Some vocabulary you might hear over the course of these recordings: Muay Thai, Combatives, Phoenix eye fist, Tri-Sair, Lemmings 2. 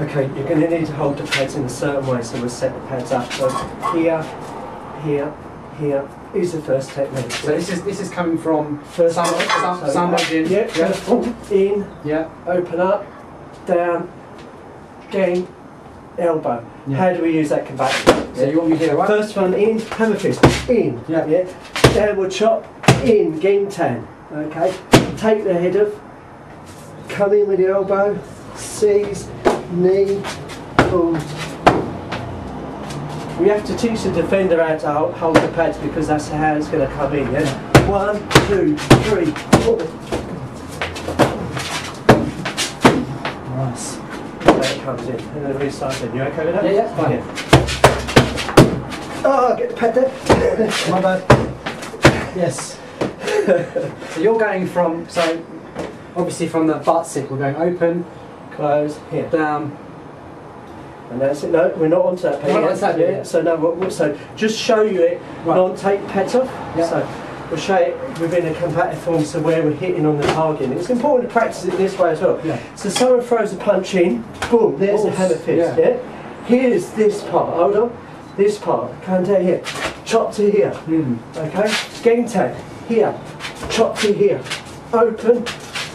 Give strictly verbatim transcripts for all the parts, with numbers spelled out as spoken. Okay, you're going to need to hold the pads in a certain way, so we'll set the pads up. So here, here, here is the first technique. So this is this is coming from first side, side, side, side in. Yeah, yeah. In, yeah. Open up, down, gang, elbow. Yeah. How do we use that combatant? So yeah. You want me here, right? First one in, hammer fist, in. Yeah. Yeah. Downward chop, in, gang tan. Okay. Take the head of, come in with the elbow, seize, knee, pull. We have to teach the defender how to hold the pads because that's how it's going to come in. Yeah? One, two, three, four. Nice. There it comes in. And then we start in. You okay with that? Yeah, yeah, fine. Yeah. Oh, get the pad there. My bad. Yes. So you're going from, so obviously from the butt stick, we're going open, close, here, down, and that's it. No, we're not onto that pad. We're not onto that pad, yeah. So no, we'll, we'll, so just show you it, right. Non take pads off. Yeah. So we'll show it within a combative form, so where we're hitting on the target. It's important to practice it this way as well. Yeah. So someone throws a punch in, boom, there's the hammer fist. Yeah. Yeah. Here's this part. Hold on, this part. Come down here, chop to here. Mm. Okay, gang tag here, chop to here, open.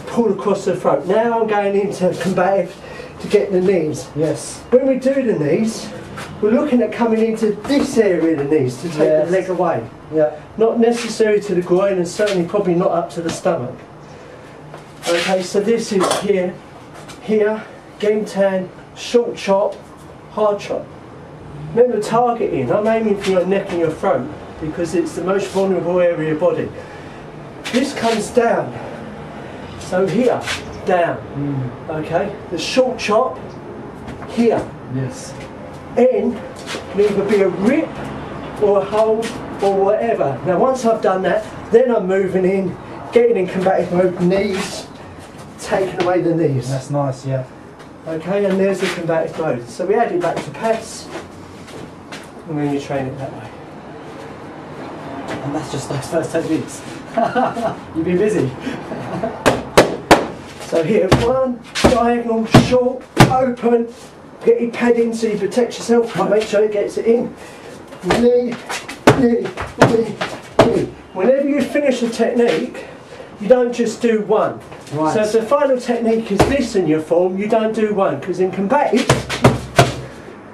Pull across the throat. Now I'm going into combative to get the knees. Yes. When we do the knees, we're looking at coming into this area of the knees to take yes. the leg away. Yeah. Not necessary to the groin and certainly probably not up to the stomach. Okay, so this is here, here, game tan, short chop, hard chop. Remember targeting, I'm aiming for your neck and your throat because it's the most vulnerable area of your body. This comes down. So here, down, mm. okay, the short chop, here, yes. And either be a rip or a hold or whatever. Now once I've done that, then I'm moving in, getting in combative mode, knees, taking away the knees. That's nice, yeah. Okay, and there's the combative mode. So we add it back to pads, and then you train it that way. And that's just those first ten minutes. You've been busy. So here, one, diagonal, short, open, get your pad in so you protect yourself, and make sure it gets it in. Knee, knee, knee, knee. Whenever you finish a technique, you don't just do one. Right. So if the final technique is this in your form, you don't do one, because in combative,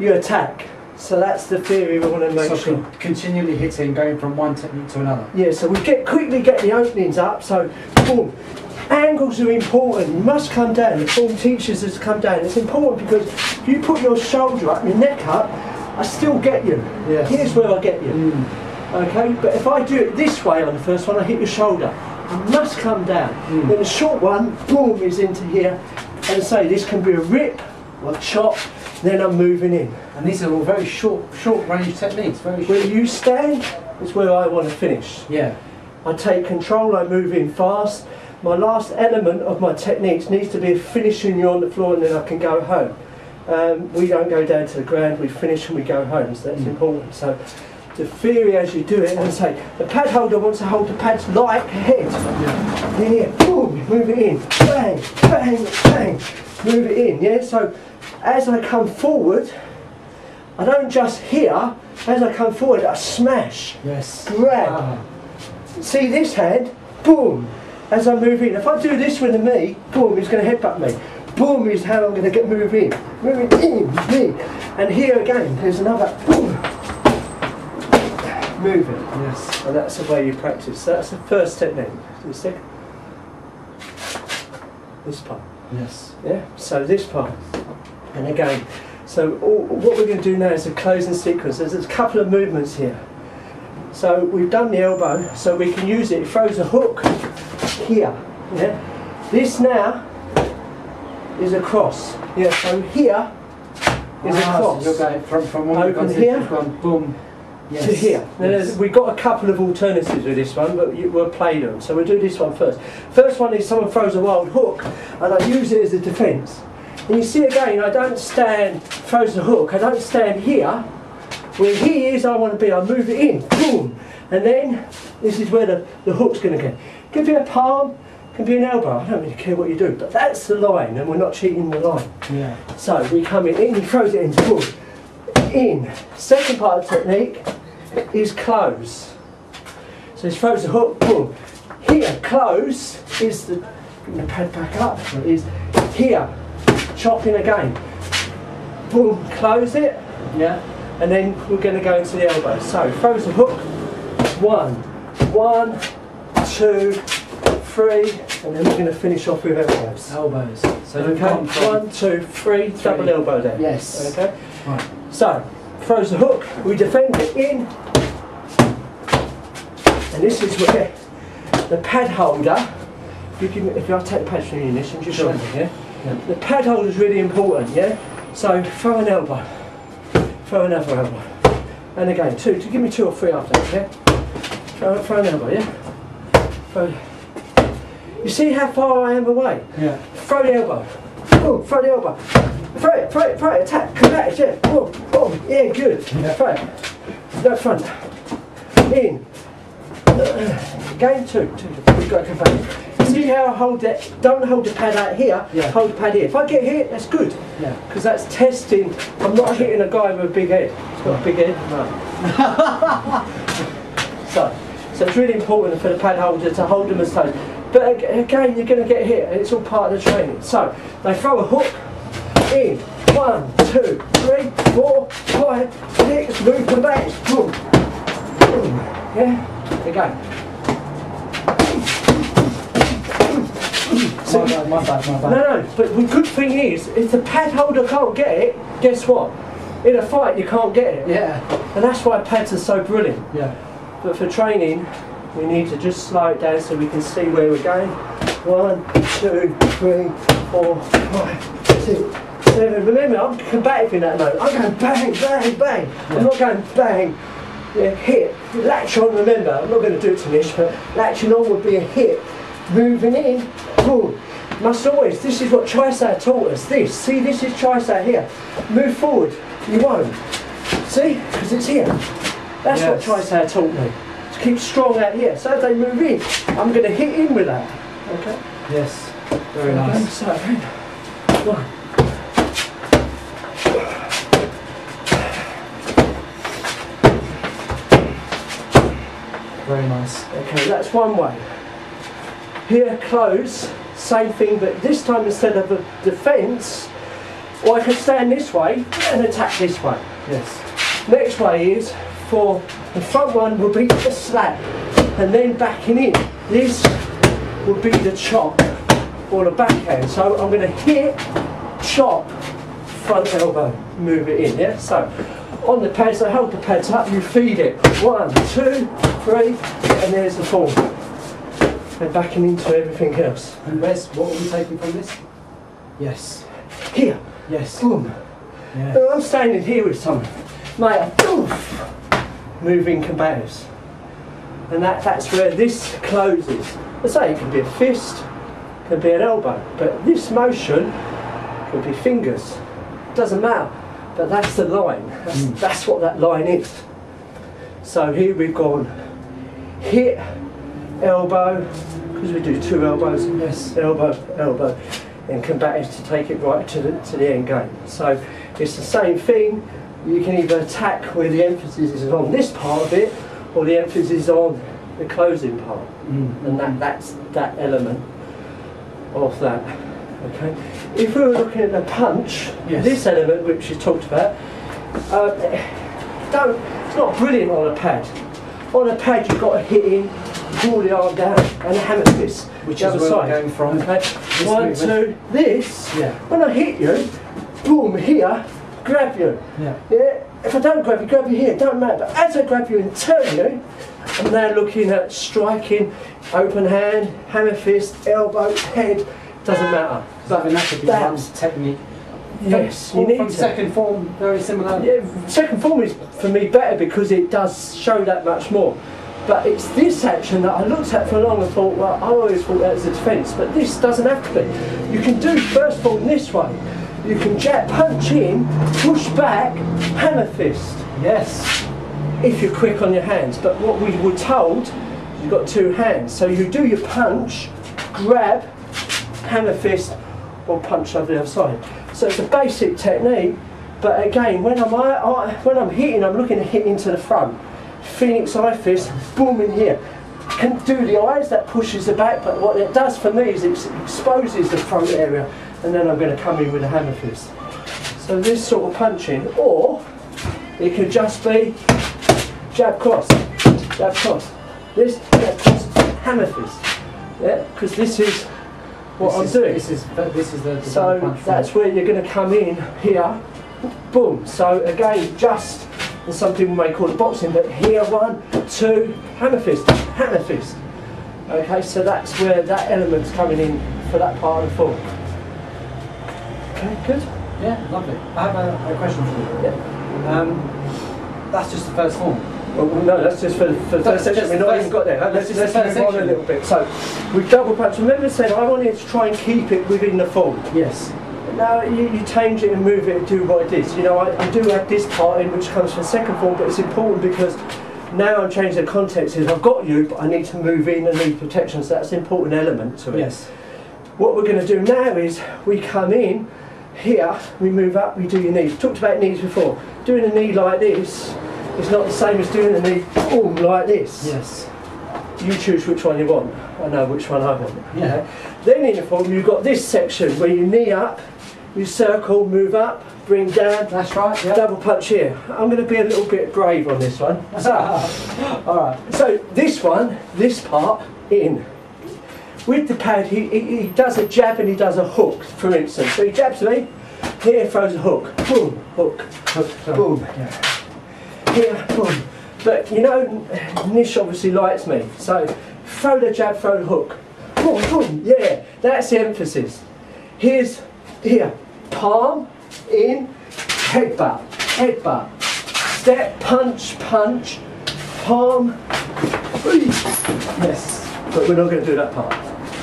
you attack. So that's the theory we want to make so sure. Continually hitting, going from one technique to another. Yeah, so we get quickly get the openings up, so boom. Angles are important, you must come down, the form teaches us to come down. It's important because if you put your shoulder up, your neck up, I still get you. Yes. Here's where I get you. Mm. Okay, but if I do it this way on the first one, I hit your shoulder. You must come down. Mm. Then the short one, boom, is into here. And say, this can be a rip or a chop, then I'm moving in. And these are all very short, short range techniques. Very short. Where you stand is where I want to finish. Yeah. I take control, I move in fast. My last element of my techniques needs to be finishing you on the floor and then I can go home. Um, we don't go down to the ground, we finish and we go home, so that's mm. important. So the theory as you do it, and say, the pad holder wants to hold the pads like head. Yeah. In here, boom, move it in, bang, bang, bang, move it in, yeah? So as I come forward, I don't just hear, as I come forward, I smash, yes. grab. Ah. See this hand, boom. As I move in, if I do this with a knee, boom, he's going to headbutt me. Boom is how I'm going to get moving in. Moving in, knee. And here again, there's another, boom. Moving. Yes. And that's the way you practice. So that's the first technique. Do you see? This part. Yes. Yeah? So this part. And again. So all, what we're going to do now is a closing sequence. There's a couple of movements here. So we've done the elbow, so we can use it. It throws a hook. Here, yeah. This now is a cross. Yeah. So here is ah, a cross. So you're going from from one open here, gone, boom, yes. to here. Yes. Now we've got a couple of alternatives with this one, but we'll play them. So we'll do this one first. First one is someone throws a wild hook, and I use it as a defence. And you see again, I don't stand. Throws the hook. I don't stand here. Where he is, I want to be. I move it in, boom, and then this is where the the hook's going to go. Give you a palm, can be an elbow. I don't really care what you do, but that's the line, and we're not cheating the line. Yeah. So we come in, in, he throws it in, good. In. Second part of the technique is close. So he throws the hook, boom. Here, close is the, the pad back up, is here, chopping again. Boom, close it, yeah, and then we're going to go into the elbow. So throws the hook, one, one, two, three, and then we're going to finish off with elbows. Elbows. So okay. One, two, three, three, double elbow there. Yes. Okay. Right. So throws the hook, we defend it in, and this is where the pad holder. If you if I take the pad from you in this and just sure. It, yeah? Yeah. The pad holder is really important. Yeah. So throw an elbow, throw another elbow, and again two. Give me two or three after that, yeah? Throw, throw an elbow, yeah? Throw. You see how far I am away? Yeah. Throw the elbow, boom, throw the elbow, throw it, throw it, throw it, attack, come at it, yeah, boom, boom, yeah, good, yeah. Throw it, no front, in, again two, two, we've got to come back. See how I hold that? Don't hold the pad out here, yeah. Hold the pad here. If I get hit, that's good. Because yeah. That's testing. I'm not hitting a guy with a big head. He's got a big head? No. so, so it's really important for the pad holder to hold them as toes. But again, you're going to get hit. It's all part of the training. So, they throw a hook in. One, two, three, four, five, six, move them back. Boom. Boom. Yeah? Again. So, my bad, my bad, my bad. No, no, but the good thing is, if the pad holder can't get it, guess what? In a fight, you can't get it. Yeah. And that's why pads are so brilliant. Yeah. But for training, we need to just slow it down so we can see where we're going. One, two, three, four, five, six, seven. Remember, I'm combative in that note. I'm going bang, bang, bang. Yeah. I'm not going bang. Yeah, hit. Latch on, remember. I'm not going to do it to Nish, but latching on would be a hit. Moving in, boom. Must always, this is what Tri-Sair taught us. This, see, this is Tri-Sair here. Move forward, you won't. See, because it's here. That's yes. What Tri-Sair taught me. To keep strong out here. So if they move in, I'm going to hit in with that. Okay? Yes, very okay. Nice. So, one. Very nice. Okay, that's one way. Here, close, same thing, but this time instead of a defence, or I can stand this way and attack this way. Yes. Next way is for the front one will be the slap, and then backing in. This will be the chop or the backhand. So I'm going to hit, chop, front elbow, move it in. Yeah. So on the pads, I hold the pads up. You feed it. One, two, three, and there's the four. And backing into everything else. And where's, what are we taking from this? Yes. Here. Yes. Boom. Yes. No, I'm standing here with someone. Mate, oof. Moving combos. And that, that's where this closes. I say it can be a fist, it can be an elbow, but this motion could be fingers. It doesn't matter, but that's the line. That's, mm. that's what that line is. So here we've gone hit, elbow, because we do two elbows, yes, elbow, elbow, and combatants to take it right to the, to the end game. So it's the same thing, you can either attack where the emphasis is on this part of it, or the emphasis is on the closing part, mm. and that, that's that element of that. Okay. If we were looking at the punch, yes. This element which you talked about, uh, don't, it's not brilliant on a pad. On a pad you've got to hit in, pull the arm down and hammer this, which is where I'm going from. Okay. One, two, this. Yeah. When I hit you, boom, here, grab you. Yeah. Yeah. If I don't grab you, grab you here, don't matter. But as I grab you and turn you, I'm now looking at striking, open hand, hammer fist, elbow, head, doesn't matter. But that could be one's technique. Yes, you need second form, very similar. Yeah, second form is for me better because it does show that much more. But it's this action that I looked at for long and thought, well, I always thought that was a defence, but this doesn't have to be. You can do first form this way. You can jab, punch in, push back, hammer fist. Yes. If you're quick on your hands. But what we were told, you've got two hands. So you do your punch, grab, hammer fist, or punch over the other side. So it's a basic technique, but again, when I'm, I, I, when I'm hitting, I'm looking to hit into the front. Phoenix eye fist, boom in here. Can do the eyes, that pushes the back, but what it does for me is it exposes the front area, and then I'm going to come in with a hammer fist. So this sort of punching, or it could just be jab cross, jab cross, this jab cross, hammer fist. Yeah, because this is what this I'm is, doing. This is this is the. So that's where you're going to come in here, boom. So again, just. And some people may call it boxing, but here, one, two, hammer fist, hammer fist. Okay, so that's where that element's coming in for that part of the form. Okay, good? Yeah, lovely. I have a, a question for you. Yeah. Um, that's just the first form. Well, no, that's just for, for the first section. We've not even got there. Let's just move on a little bit. So, we double punch. Remember I said I wanted to try and keep it within the form. Yes. Now you, you change it and move it and do what it is. You know, I, I do add this part in which comes from second form, but it's important because now I'm changing the context. Is I've got you, but I need to move in and need protection, so that's an important element to it. Yes. What we're going to do now is we come in here, we move up, we do your knees. We talked about knees before. Doing a knee like this is not the same as doing a knee boom like this. Yes. You choose which one you want. I know which one I want. Yeah. Then in the form you've got this section where you knee up, you circle, move up, bring down. That's right. Yep. Double punch here. I'm going to be a little bit brave on this one. So, all right. So this one, this part in. With the pad, he, he, he does a jab and he does a hook, for instance. So he jabs me. Here throws a hook. Boom. Hook. Hook. Boom. Yeah. Here. Boom. But you know, Nish obviously likes me. So throw the jab, throw the hook. Boom. Boom. Yeah. That's the emphasis. Here's. Here, palm, in, headbutt, headbutt, step, punch, punch, palm, yes, but we're not going to do that part.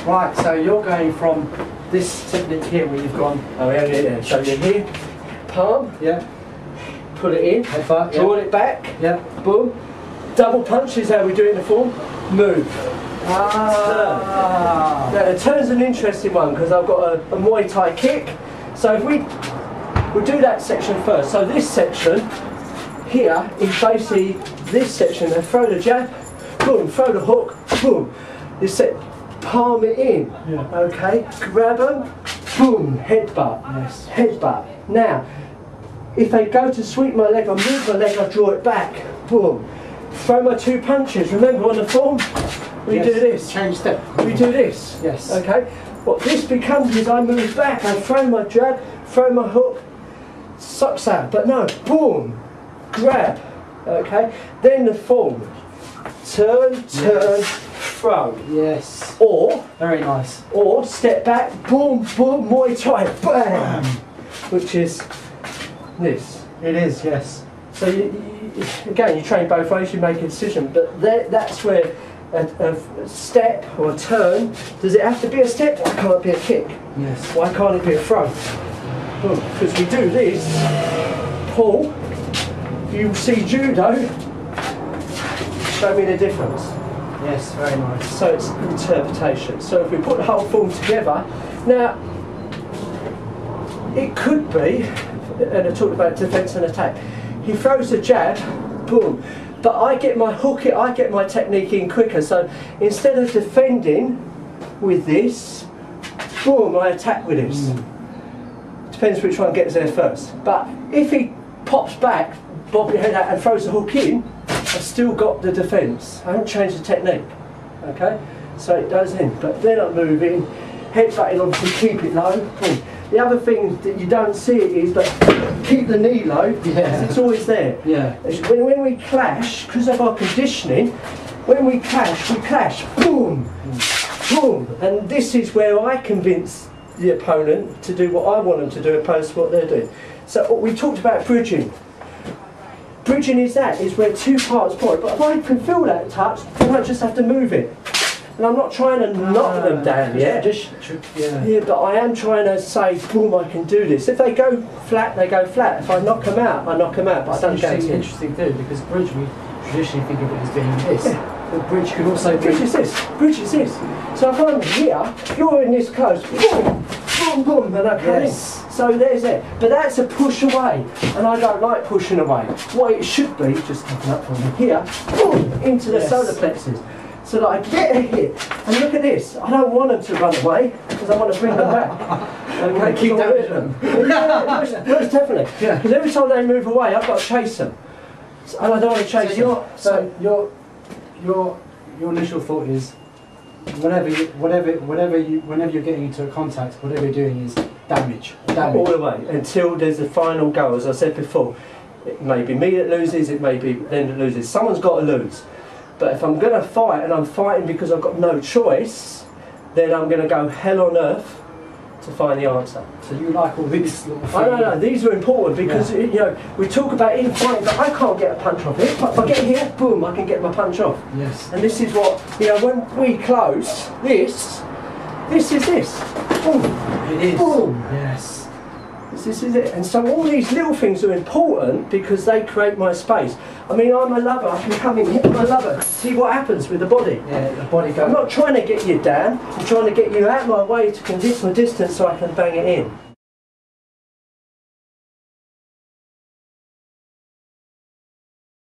Right, so you're going from this technique here where you've gone, oh yeah, yeah, yeah, so you're here, palm, yeah, put it in, headbutt, yeah. Draw it back, yeah, boom, double punch is how we do it in the form, move. Ah. Now the turn's an interesting one because I've got a, a Muay Thai kick. So if we we'll do that section first. So this section here is basically this section. Now throw the jab, boom. Throw the hook, boom. You set palm it in. Yeah. Okay. Grab them, boom. Headbutt. Yes. Headbutt. Now if they go to sweep my leg, I move my leg, I draw it back, boom. Throw my two punches. Remember on the form. We yes. do this. Change step. We do this. Yes. Okay. What this becomes is I move back, I throw my jab, throw my hook, sucks out. But no, boom, grab. Okay. Then the form. Turn, turn, yes. Throw. Yes. Or very nice. Or step back, boom, boom, Muay Thai, bam, which is this. It is. Yes. So you, you, again, you train both ways. You make a decision, but there, that's where. A, a step or a turn, does it have to be a step? Why can't it be a kick? Yes. Why can't it be a throw? Because we do this, pull, you see judo, show me the difference. Yes, very nice. So it's interpretation. So if we put the whole form together, now it could be, and I talked about defence and attack, he throws a jab, boom. But I get my hook, I get my technique in quicker. So instead of defending with this, boom, I attack with this. Mm. Depends which one gets there first. But if he pops back, bob your head out and throws the hook in, I've still got the defence. I haven't changed the technique. Okay? So it goes in. But they're not moving. Headbutting on to keep it low. Boom. The other thing that you don't see it is that keep the knee low, because yeah. it's always there. Yeah. When, when we clash, because of our conditioning, when we clash, we clash, boom, boom. And this is where I convince the opponent to do what I want them to do opposed to what they're doing. So we talked about bridging. Bridging is that, is where two parts point. But if I can feel that touch, then I just have to move it. And I'm not trying to no, knock them down yet, just, yeah. yeah, but I am trying to say, boom, I can do this. If they go flat, they go flat. If I knock them out, I knock them out. But I don't. It's interesting too, because bridge we traditionally think of it as being this. Yeah. The bridge can also be... Bridge is this, bridge is this. So if I'm here, you're in this close, boom, boom, boom, and I come in. So there's it. But that's a push away, and I don't like pushing away. What it should be, just coming up from here, boom, into the yes. solar plexus. So that I get a hit, and look at this. I don't want them to run away, because I want to bring them back. And I keep damaging them. yeah, most, most definitely. Because yeah. every time they move away, I've got to chase them. And I don't want to chase so them. Your, so your, your, your initial thought is, whenever you, whatever, whatever you, whenever you're getting into a contact, whatever you're doing is damage, damage. All the way, until there's the final goal. As I said before, it may be me that loses, it may be them that loses. Someone's got to lose. But if I'm going to fight, and I'm fighting because I've got no choice, then I'm going to go hell on earth to find the answer. So you like all these little things? I don't know, these are important because, yeah. you know, we talk about in fighting, but I can't get a punch off here. But if I get here, boom, I can get my punch off. Yes. And this is what, you know, when we close, this, this is this. Boom. It is. Boom. Yes. This is it. And so all these little things are important because they create my space. I mean, I'm a lover. I can come in, hit my lover, see what happens with the body. Yeah, the body goes. I'm not trying to get you down. I'm trying to get you out of my way to condense my distance so I can bang it in.